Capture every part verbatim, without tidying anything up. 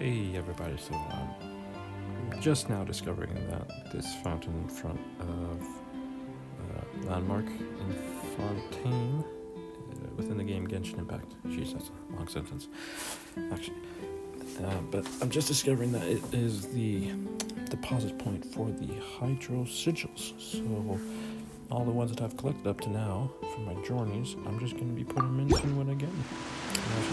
Hey everybody, so I'm just now discovering that this fountain in front of uh, Landmark in Fontaine, uh, within the game Genshin Impact, jeez that's a long sentence, actually, uh, but I'm just discovering that it is the deposit point for the Hydro Sigils, so all the ones that I've collected up to now for my journeys, I'm just going to be putting them into one again. To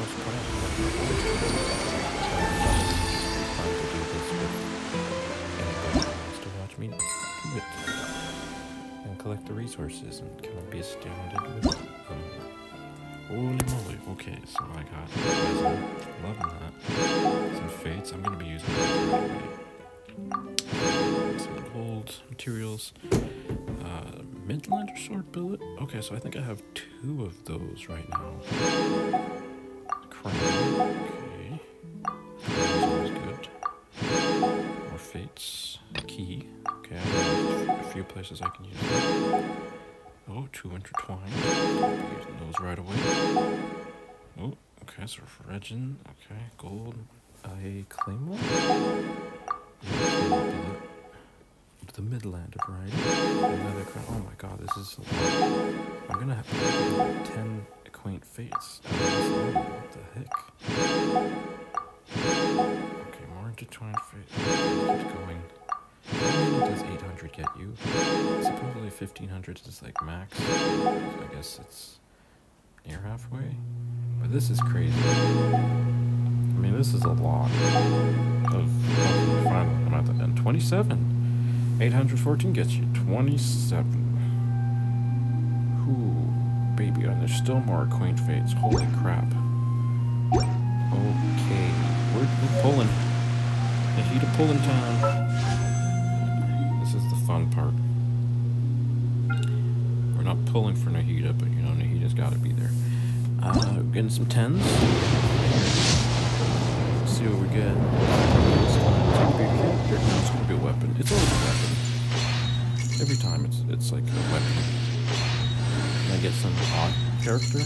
watch me do it and collect the resources and kind of be astounded with it. Holy moly! Okay, so I got loving that. Some fates. I'm going to be using some gold materials. Uh, Midlander Sword Billet? Okay, so I think I have two of those right now. Crown, okay. That's always good. More fates. Key. Okay, I have a few places I can use that. Oh, two intertwined. I'm using those right away. Oh, okay, so Regin. Okay, gold. I claim one. The Midlander, right? Another crown. Oh my god, this is. I'm gonna have to like ten quaint fates. What the heck? Okay, more intertwined fates. Keep going. What does eight hundred get you? Supposedly fifteen hundred is like max. I guess it's near halfway. But this is crazy. I mean, this is a lot of. Finally, I'm at the end. twenty-seven. eight hundred fourteen gets you twenty-seven. Ooh, baby, and there's still more quaint fates. Holy crap. Okay, we're, we're pulling. Nahida pulling time. This is the fun part. We're not pulling for Nahida, but you know, Nahida's gotta be there. Uh, we're getting some tens. Let's see what we get. No, it's gonna be a weapon. It's always a weapon. Every time it's it's like a weapon. Can I get some odd character?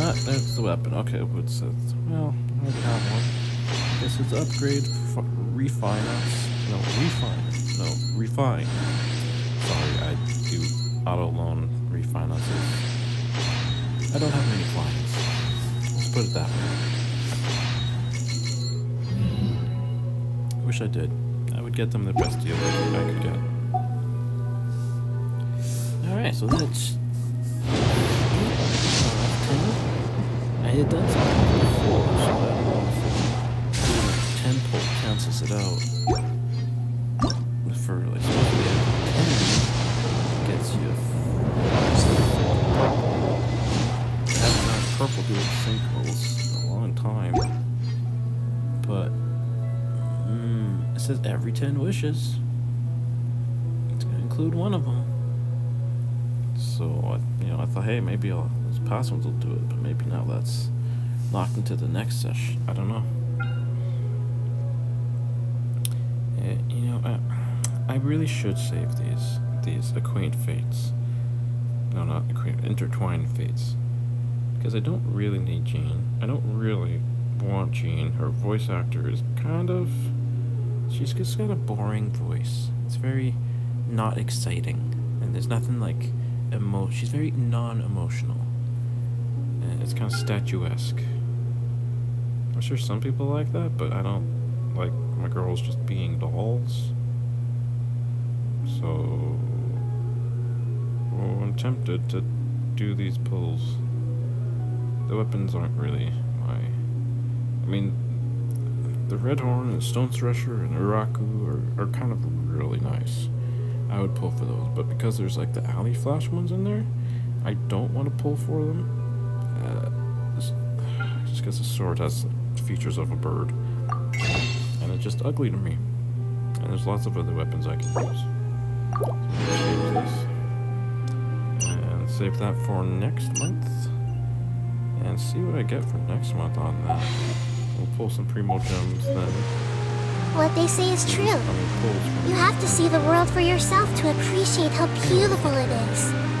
Ah, there's the weapon. Okay, what's it? Well, I already have one. I guess it's upgrade, refinance. No, refinance. No, refine. Sorry, I do auto loan refinances. I don't have many clients. Let's put it that way. Wish I did. I would get them the best deal I could get. Alright, so that's. I had done something before, so I don't know if ten pull cancels it out. For like ten gets you purple. I haven't had purple doing sinkholes in a long time. But it says every ten wishes. It's gonna include one of them. So I, you know, I thought, hey, maybe I'll, those past ones will do it, but maybe now that's locked into the next session. I don't know. Yeah, you know, I, I really should save these these acquaint fates. No, not acquaint, intertwined fates, because I don't really need Jean. I don't really want Jean. Her voice actor is kind of. She's just got a boring voice. It's very not exciting. And there's nothing like emo. She's very non-emotional. And it's kind of statuesque. I'm sure some people like that, but I don't like my girls just being dolls. So well, I'm tempted to do these pulls. The weapons aren't really my. I mean. The Redhorn and Stone Thresher and Uraku are, are kind of really nice. I would pull for those, but because there's like the alley flash ones in there, I don't want to pull for them. Uh, just, just because the sword has features of a bird, and it's just ugly to me. And there's lots of other weapons I can use. So and save that for next month, and see what I get for next month on that. We'll pull some primo gems then. What they say is true. You have to see the world for yourself to appreciate how beautiful it is.